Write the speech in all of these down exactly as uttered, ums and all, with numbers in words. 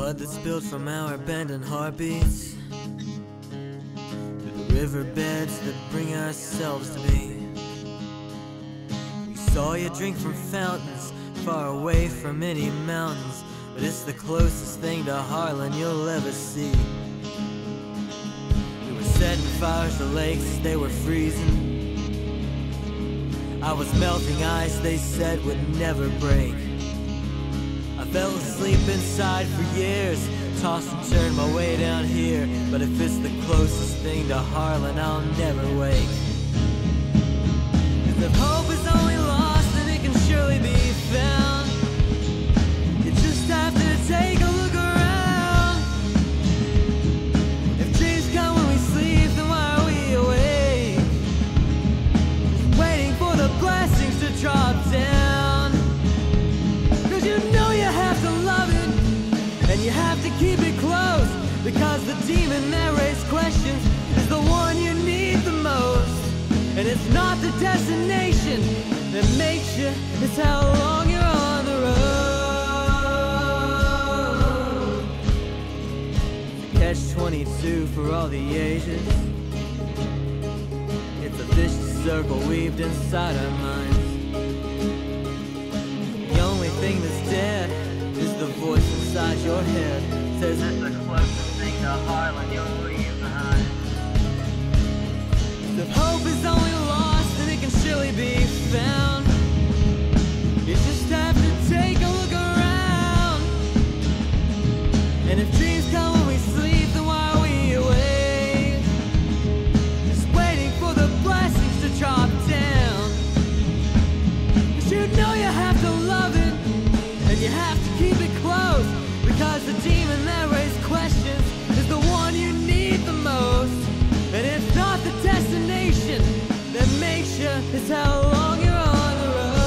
blood that spilled from our abandoned heartbeats, through the riverbeds that bring ourselves to be. We saw you drink from fountains, far away from any mountains, but it's the closest thing to Harlan you'll ever see. We were setting fires to lakes, they were freezing. I was melting ice they said would never break. I fell asleep inside for years, tossed and turned my way down here, but if it's the closest thing to Harlan, I'll never wake. 'Cause if hope is only lost, then it can surely be found. You just have to take a look around. If dreams come when we sleep, then why are we awake? Just waiting for the blessings to drop down. You have to keep it close, because the demon that raised questions is the one you need the most. And it's not the destination that makes you, it's how long you're on the road. Catch twenty-two for all the ages. It's a vicious circle weaved inside our minds. The only thing that's dead is the voice inside your head says that's the closest thing to Harlan you'll leave behind. If hope is only lost, then it can surely be found. You just have to take a look around. And if dreams come when we sleep, then why are we awake? Just waiting for the blessings to drop down. 'Cause you know you have to love it, and you have to keep it close, because the demon that raised questions is the one you need the most. And it's not the destination that makes you, it's how long you're on the road.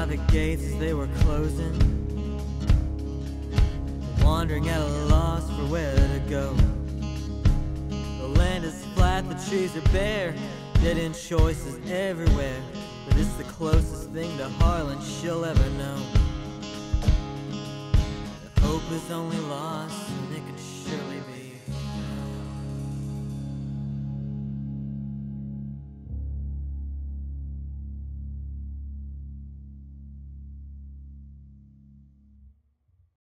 By the gates as they were closing, wandering at a loss for where to go. The land is flat, the trees are bare, dead-end choices everywhere, but it's the closest thing to Harlan she'll ever know. If hope is only lost,